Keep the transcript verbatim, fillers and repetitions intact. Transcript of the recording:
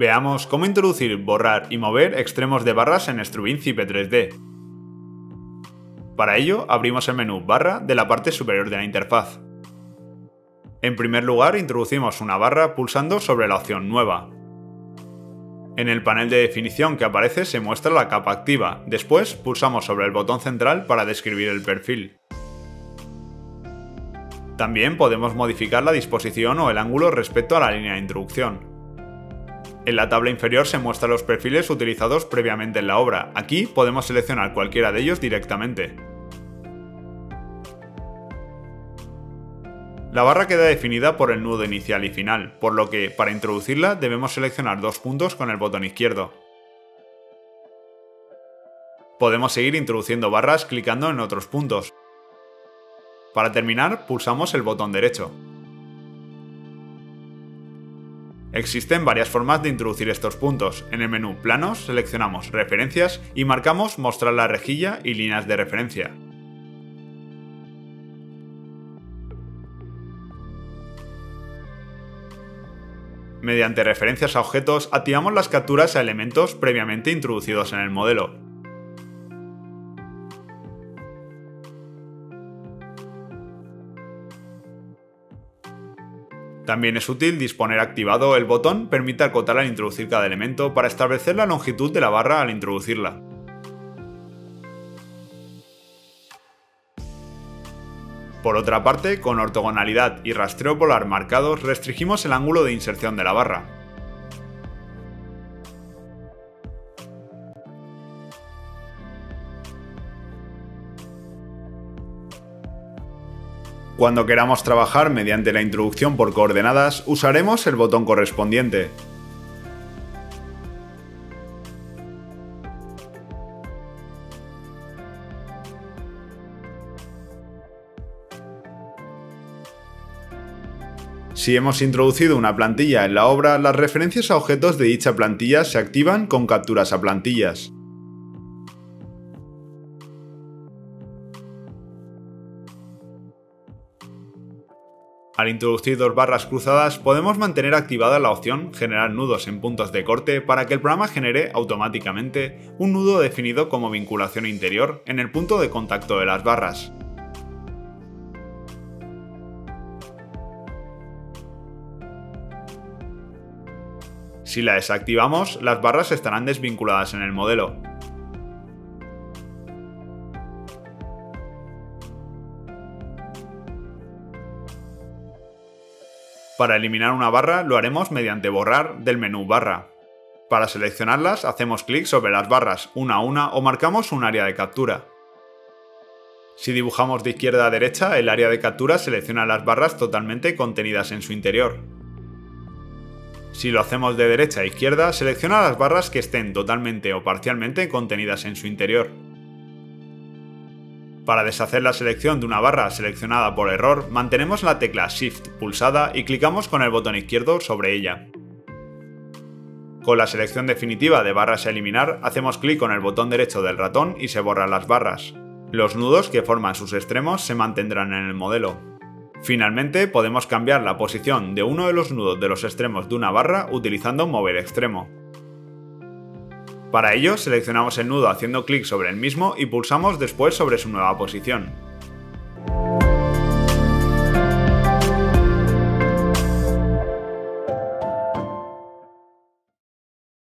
Veamos cómo introducir, borrar y mover extremos de barras en Strubin CYPE tres D. Para ello, abrimos el menú Barra de la parte superior de la interfaz. En primer lugar, introducimos una barra pulsando sobre la opción Nueva. En el panel de definición que aparece se muestra la capa activa, después pulsamos sobre el botón central para describir el perfil. También podemos modificar la disposición o el ángulo respecto a la línea de introducción. En la tabla inferior se muestran los perfiles utilizados previamente en la obra, aquí podemos seleccionar cualquiera de ellos directamente. La barra queda definida por el nudo inicial y final, por lo que, para introducirla, debemos seleccionar dos puntos con el botón izquierdo. Podemos seguir introduciendo barras clicando en otros puntos. Para terminar, pulsamos el botón derecho. Existen varias formas de introducir estos puntos. En el menú Planos seleccionamos Referencias y marcamos Mostrar la rejilla y líneas de referencia. Mediante referencias a objetos activamos las capturas a elementos previamente introducidos en el modelo. También es útil disponer activado el botón permite acotar al introducir cada elemento para establecer la longitud de la barra al introducirla. Por otra parte, con ortogonalidad y rastreo polar marcados restringimos el ángulo de inserción de la barra. Cuando queramos trabajar mediante la introducción por coordenadas, usaremos el botón correspondiente. Si hemos introducido una plantilla en la obra, las referencias a objetos de dicha plantilla se activan con capturas a plantillas. Al introducir dos barras cruzadas, podemos mantener activada la opción Generar nudos en puntos de corte para que el programa genere automáticamente un nudo definido como vinculación interior en el punto de contacto de las barras. Si la desactivamos, las barras estarán desvinculadas en el modelo. Para eliminar una barra lo haremos mediante borrar del menú barra. Para seleccionarlas hacemos clic sobre las barras una a una o marcamos un área de captura. Si dibujamos de izquierda a derecha, el área de captura selecciona las barras totalmente contenidas en su interior. Si lo hacemos de derecha a izquierda, selecciona las barras que estén totalmente o parcialmente contenidas en su interior. Para deshacer la selección de una barra seleccionada por error, mantenemos la tecla Shift pulsada y clicamos con el botón izquierdo sobre ella. Con la selección definitiva de barras a eliminar, hacemos clic con el botón derecho del ratón y se borran las barras. Los nudos que forman sus extremos se mantendrán en el modelo. Finalmente, podemos cambiar la posición de uno de los nudos de los extremos de una barra utilizando Mover Extremo. Para ello, seleccionamos el nudo haciendo clic sobre el mismo y pulsamos después sobre su nueva posición.